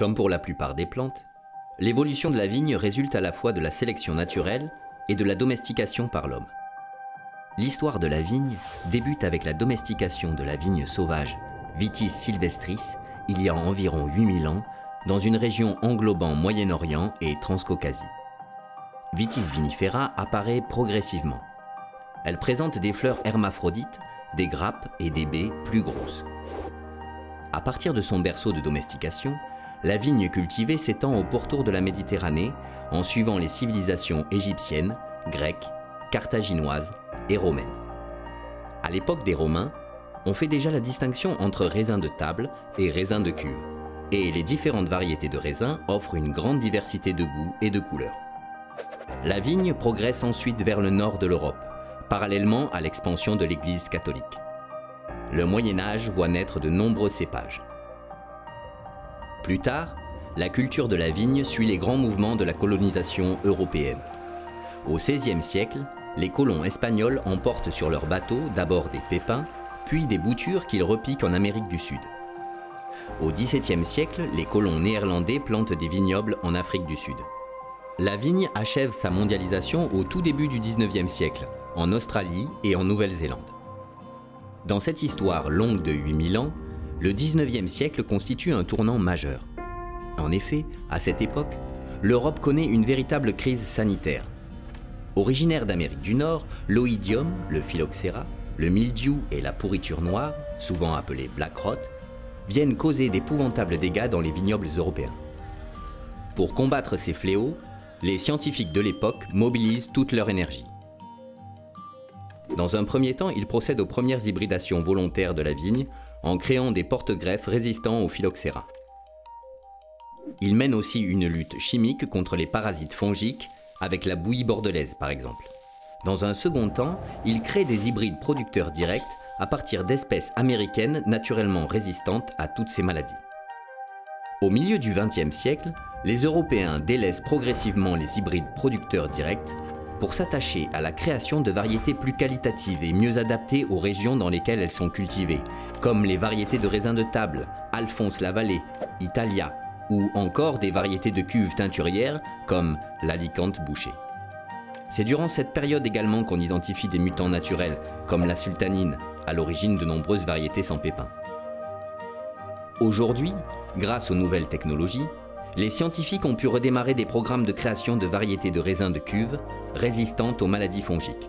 Comme pour la plupart des plantes, l'évolution de la vigne résulte à la fois de la sélection naturelle et de la domestication par l'homme. L'histoire de la vigne débute avec la domestication de la vigne sauvage Vitis sylvestris il y a environ 8000 ans dans une région englobant Moyen-Orient et Transcaucasie. Vitis vinifera apparaît progressivement. Elle présente des fleurs hermaphrodites, des grappes et des baies plus grosses. À partir de son berceau de domestication, la vigne cultivée s'étend au pourtour de la Méditerranée en suivant les civilisations égyptiennes, grecques, carthaginoises et romaines. À l'époque des Romains, on fait déjà la distinction entre raisin de table et raisin de cuve, et les différentes variétés de raisins offrent une grande diversité de goûts et de couleurs. La vigne progresse ensuite vers le nord de l'Europe, parallèlement à l'expansion de l'Église catholique. Le Moyen Âge voit naître de nombreux cépages. Plus tard, la culture de la vigne suit les grands mouvements de la colonisation européenne. Au XVIe siècle, les colons espagnols emportent sur leurs bateaux d'abord des pépins, puis des boutures qu'ils repiquent en Amérique du Sud. Au XVIIe siècle, les colons néerlandais plantent des vignobles en Afrique du Sud. La vigne achève sa mondialisation au tout début du XIXe siècle, en Australie et en Nouvelle-Zélande. Dans cette histoire longue de 8000 ans, le XIXe siècle constitue un tournant majeur. En effet, à cette époque, l'Europe connaît une véritable crise sanitaire. Originaire d'Amérique du Nord, l'oïdium, le phylloxéra, le mildiou et la pourriture noire, souvent appelée black rot, viennent causer d'épouvantables dégâts dans les vignobles européens. Pour combattre ces fléaux, les scientifiques de l'époque mobilisent toute leur énergie. Dans un premier temps, ils procèdent aux premières hybridations volontaires de la vigne, en créant des porte-greffes résistants aux phylloxéra. Il mène aussi une lutte chimique contre les parasites fongiques, avec la bouillie bordelaise par exemple. Dans un second temps, il crée des hybrides producteurs directs à partir d'espèces américaines naturellement résistantes à toutes ces maladies. Au milieu du XXe siècle, les Européens délaissent progressivement les hybrides producteurs directs pour s'attacher à la création de variétés plus qualitatives et mieux adaptées aux régions dans lesquelles elles sont cultivées, comme les variétés de raisins de table, Alphonse Lavallée, Italia, ou encore des variétés de cuves teinturières, comme l'Alicante bouchée. C'est durant cette période également qu'on identifie des mutants naturels, comme la Sultanine, à l'origine de nombreuses variétés sans pépins. Aujourd'hui, grâce aux nouvelles technologies, les scientifiques ont pu redémarrer des programmes de création de variétés de raisins de cuve résistantes aux maladies fongiques.